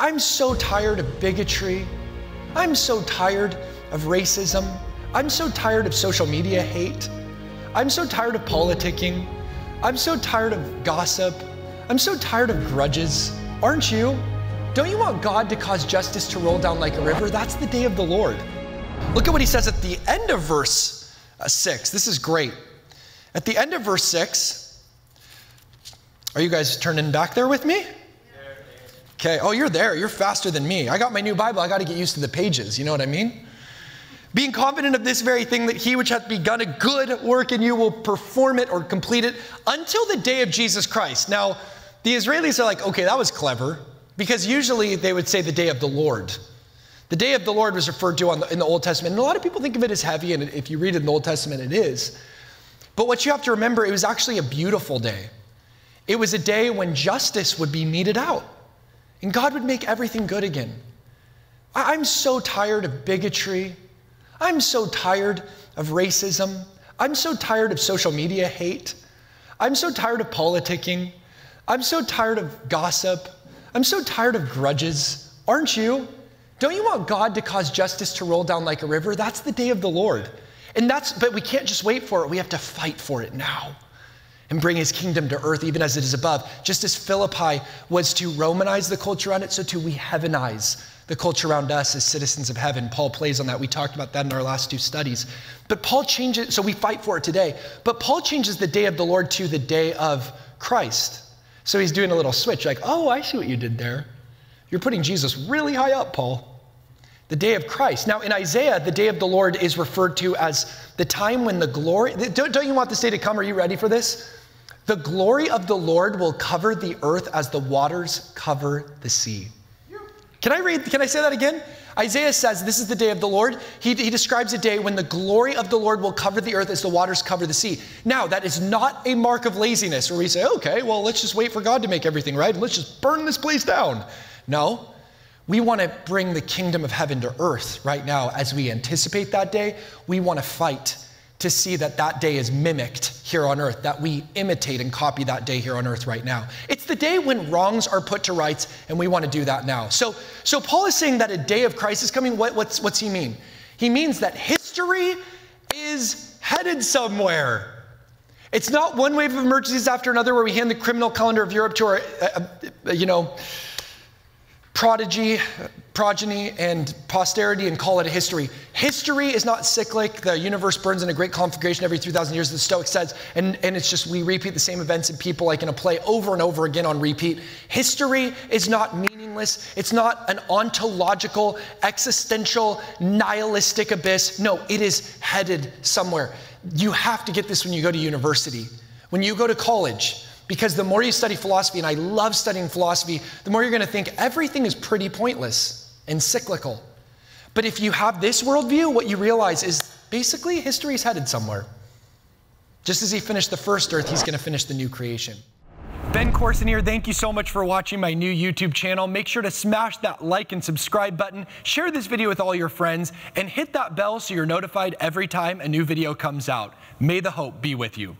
I'm so tired of bigotry. I'm so tired of racism. I'm so tired of social media hate. I'm so tired of politicking. I'm so tired of gossip. I'm so tired of grudges. Aren't you? Don't you want God to cause justice to roll down like a river? That's the day of the Lord. Look at what he says at the end of verse 6. This is great. At the end of verse 6, are you guys turning back there with me? Okay, oh, you're there. You're faster than me. I got my new Bible. I got to get used to the pages. You know what I mean? Being confident of this very thing, that he which hath begun a good work in you will perform it or complete it until the day of Jesus Christ. Now, the Israelis are like, okay, that was clever. Because usually they would say the day of the Lord. The day of the Lord was referred to in the Old Testament. And a lot of people think of it as heavy, and if you read it in the Old Testament, it is. But what you have to remember, it was actually a beautiful day. It was a day when justice would be meted out, and God would make everything good again. I'm so tired of bigotry. I'm so tired of racism. I'm so tired of social media hate. I'm so tired of politicking. I'm so tired of gossip. I'm so tired of grudges. Aren't you? Don't you want God to cause justice to roll down like a river? That's the day of the Lord. But we can't just wait for it. We have to fight for it now and bring his kingdom to earth, even as it is above. Just as Philippi was to Romanize the culture around it, so too we heavenize the culture around us as citizens of heaven. Paul plays on that. We talked about that in our last two studies. But Paul changes, so we fight for it today. But Paul changes the day of the Lord to the day of Christ. So he's doing a little switch, like, oh, I see what you did there. You're putting Jesus really high up, Paul. The day of Christ. Now, in Isaiah, the day of the Lord is referred to as the time when the glory... Don't you want this day to come? Are you ready for this? The glory of the Lord will cover the earth as the waters cover the sea. Can I say that again? Isaiah says this is the day of the Lord. He describes a day when the glory of the Lord will cover the earth as the waters cover the sea. Now, that is not a mark of laziness where we say, okay, well, let's just wait for God to make everything right. Let's just burn this place down. No, we want to bring the kingdom of heaven to earth right now. As we anticipate that day, we want to fight to see that that day is mimicked here on earth, that we imitate and copy that day here on earth right now. It's the day when wrongs are put to rights, and we want to do that now. So Paul is saying that a day of Christ is coming. What's he mean? He means that history is headed somewhere. It's not one wave of emergencies after another where we hand the criminal calendar of Europe to our, progeny and posterity and call it a history. History is not cyclic. The universe burns in a great conflagration every 3,000 years, the Stoic says, and it's just we repeat the same events and people like in a play over and over again on repeat. History is not meaningless. It's not an ontological, existential, nihilistic abyss. No, it is headed somewhere. You have to get this when you go to university, when you go to college. Because the more you study philosophy, and I love studying philosophy, the more you're going to think everything is pretty pointless and cyclical. But if you have this worldview, what you realize is basically history is headed somewhere. Just as he finished the first earth, he's going to finish the new creation. Ben Courson here. Thank you so much for watching my new YouTube channel. Make sure to smash that like and subscribe button, share this video with all your friends, and hit that bell so you're notified every time a new video comes out. May the hope be with you.